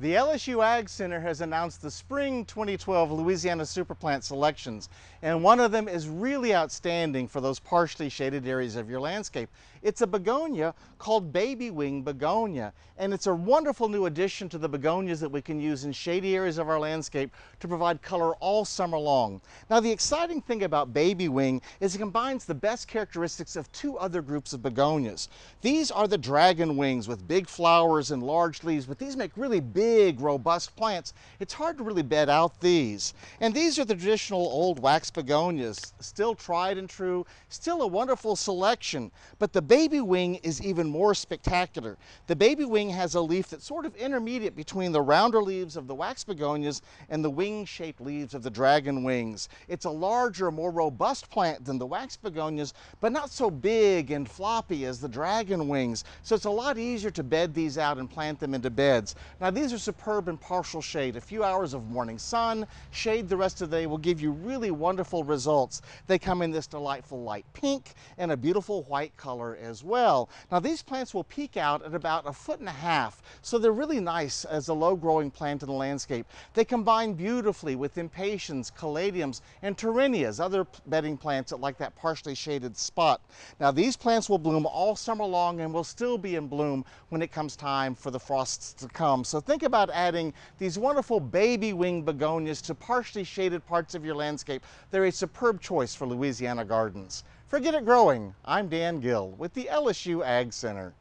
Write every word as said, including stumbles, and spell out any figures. The L S U AgCenter has announced the spring twenty twelve Louisiana Super Plant selections, and one of them is really outstanding for those partially shaded areas of your landscape. It's a begonia called BabyWing Begonia, and it's a wonderful new addition to the begonias that we can use in shady areas of our landscape to provide color all summer long. Now, the exciting thing about BabyWing is it combines the best characteristics of two other groups of begonias. These are the Dragon Wings with big flowers and large leaves, but these make really big big, robust plants. It's hard to really bed out these. And these are the traditional old wax begonias, still tried and true, still a wonderful selection. But the BabyWing is even more spectacular. The BabyWing has a leaf that's sort of intermediate between the rounder leaves of the wax begonias and the wing-shaped leaves of the Dragon Wings. It's a larger, more robust plant than the wax begonias, but not so big and floppy as the Dragon Wings. So it's a lot easier to bed these out and plant them into beds. Now, these are superb in partial shade. A few hours of morning sun, shade the rest of the day will give you really wonderful results. They come in this delightful light pink and a beautiful white color as well. Now, these plants will peak out at about a foot and a half, so they're really nice as a low-growing plant in the landscape. They combine beautifully with impatiens, caladiums, and terrinias, other bedding plants that like that partially shaded spot. Now, these plants will bloom all summer long and will still be in bloom when it comes time for the frosts to come. So think about adding these wonderful BabyWing begonias to partially shaded parts of your landscape. They're a superb choice for Louisiana gardens. For Get It Growing, I'm Dan Gill with the L S U Ag Center.